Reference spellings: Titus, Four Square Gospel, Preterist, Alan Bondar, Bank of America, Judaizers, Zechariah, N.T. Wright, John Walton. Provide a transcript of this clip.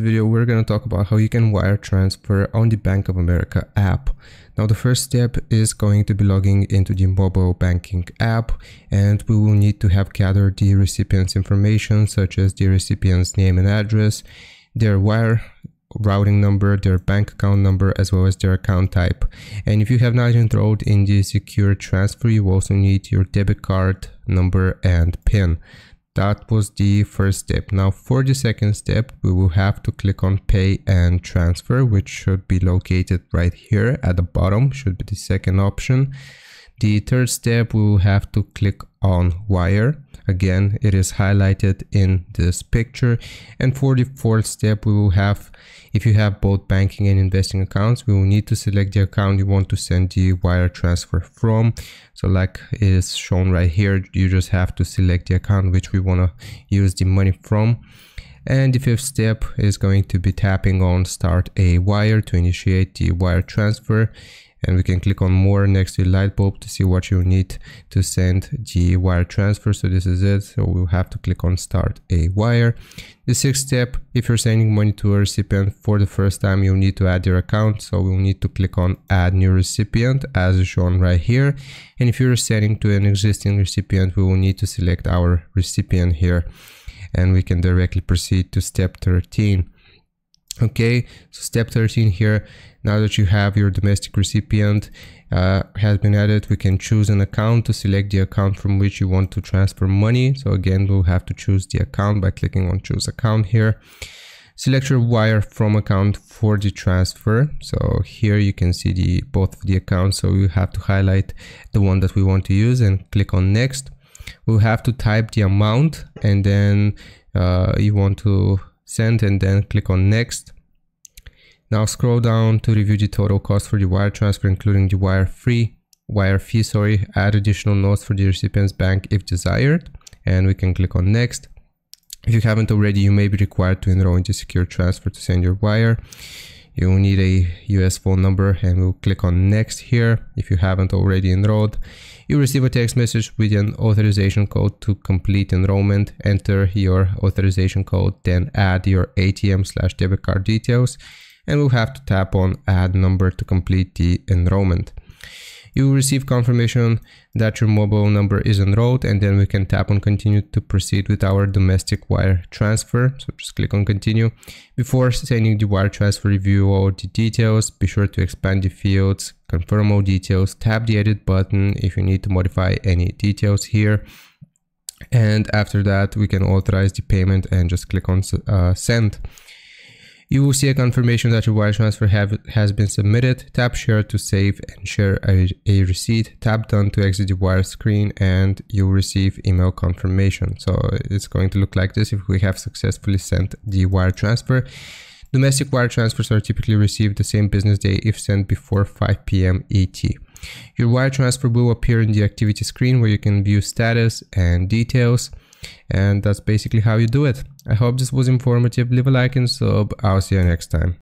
this video, we're going to talk about how you can wire transfer on the Bank of America app. Now, the first step is going to be logging into the mobile banking app, and we will need to have gathered the recipient's information, such as the recipient's name and address, their wire routing number, their bank account number, as well as their account type. And if you have not enrolled in the secure transfer, you also need your debit card number and PIN. That was the first step. Now, for the second step, we will have to click on Pay and Transfer, which should be located right here at the bottom, should be the second option. The third step, we will have to click on Wire. Again, it is highlighted in this picture. And for the fourth step, we will have, if you have both banking and investing accounts, we will need to select the account you want to send the wire transfer from. So like is shown right here, you just have to select the account which we want to use the money from. And the fifth step is going to be tapping on Start a Wire to initiate the wire transfer. And we can click on More next to the light bulb to see what you need to send the wire transfer. So this is it. So we'll have to click on Start a Wire. The sixth step, if you're sending money to a recipient for the first time, you'll need to add your account. So we'll need to click on Add New Recipient as is shown right here. And if you're sending to an existing recipient, we will need to select our recipient here. And we can directly proceed to step 13. Okay, so step 13 here, now that you have your domestic recipient has been added, we can choose an account to select the account from which you want to transfer money. So again, we'll have to choose the account by clicking on Choose Account here. Select your wire from account for the transfer. So here you can see both of the accounts. So you have to highlight the one that we want to use and click on Next. We'll have to type the amount and then you want to send and then click on Next. Now scroll down to review the total cost for the wire transfer, including the wire fee. Add additional notes for the recipient's bank if desired, and we can click on Next. If you haven't already, you may be required to enroll in the secure transfer to send your wire. You will need a US phone number, and we'll click on Next here. If you haven't already enrolled, you receive a text message with an authorization code to complete enrollment. Enter your authorization code, then add your ATM/debit card details, and we'll have to tap on Add Number to complete the enrollment. You will receive confirmation that your mobile number is enrolled, and then we can tap on Continue to proceed with our domestic wire transfer. So just click on Continue. Before sending the wire transfer, review all the details. Be sure to expand the fields, confirm all details, tap the Edit button if you need to modify any details here. And after that, we can authorize the payment and just click on Send. You will see a confirmation that your wire transfer has been submitted. Tap Share to save and share a receipt. Tap Done to exit the wire screen, and you will receive email confirmation. So it's going to look like this if we have successfully sent the wire transfer. Domestic wire transfers are typically received the same business day if sent before 5 p.m. ET. Your wire transfer will appear in the activity screen where you can view status and details. And that's basically how you do it. I hope this was informative. Leave a like and sub. I'll see you next time.